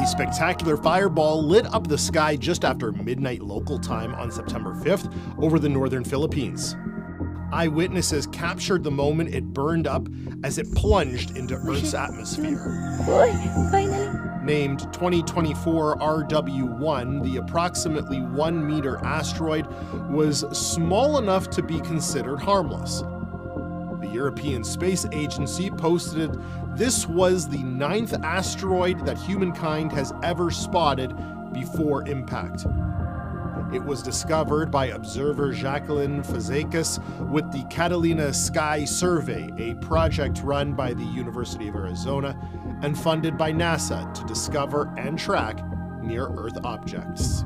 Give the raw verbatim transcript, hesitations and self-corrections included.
A spectacular fireball lit up the sky just after midnight local time on September fifth over the northern Philippines. Eyewitnesses captured the moment it burned up as it plunged into Earth's atmosphere. Named twenty twenty-four R W one, the approximately one meter asteroid was small enough to be considered harmless. The European Space Agency posted this was the ninth asteroid that humankind has ever spotted before impact. It was discovered by observer Jacqueline Fazekas with the Catalina Sky Survey, a project run by the University of Arizona and funded by NASA to discover and track near-Earth objects.